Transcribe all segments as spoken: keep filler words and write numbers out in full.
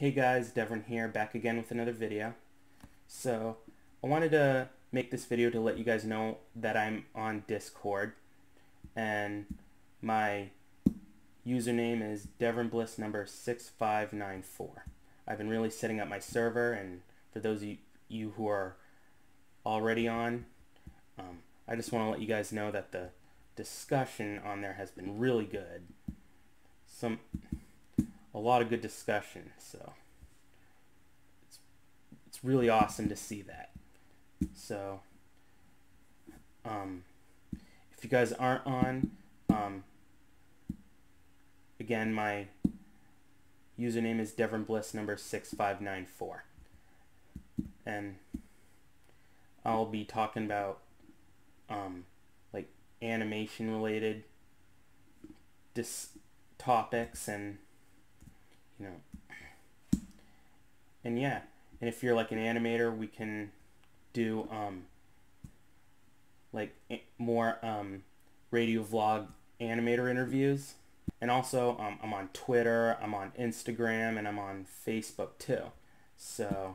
Hey guys, Devron here, back again with another video. So I wanted to make this video to let you guys know that I'm on Discord, and my username is Devron Bliss number six five nine four. I've been really setting up my server, and for those of you who are already on, um, I just want to let you guys know that the discussion on there has been really good. Some. A lot of good discussion, so it's, it's really awesome to see that. So um, if you guys aren't on, um, again, my username is Devron Bliss number six five nine four, and I'll be talking about um, like animation related dis topics and you know, and yeah, and if you're like an animator, we can do um, like more um, radio vlog animator interviews. And also, um, I'm on Twitter, I'm on Instagram, and I'm on Facebook too. So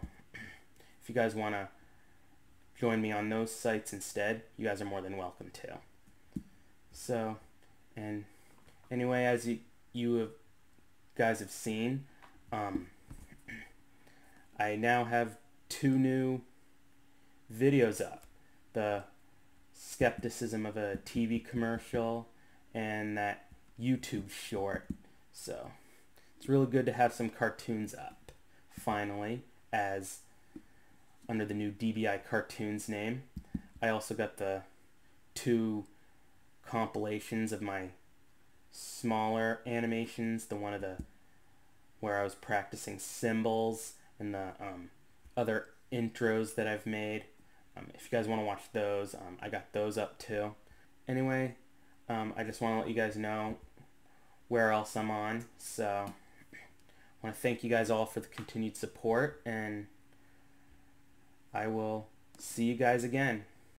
if you guys want to join me on those sites instead, you guys are more than welcome to. So, and anyway, as you you have. guys have seen, um, I now have two new videos up: the skepticism of a T V commercial and that YouTube short. So it's really good to have some cartoons up finally, as under the new D B I Cartoons name. I also got the two compilations of my smaller animations, the one of the where I was practicing symbols and the um, other intros that I've made. Um, if you guys want to watch those, um, I got those up too. Anyway, um, I just want to let you guys know where else I'm on. So I want to thank you guys all for the continued support, and I will see you guys again.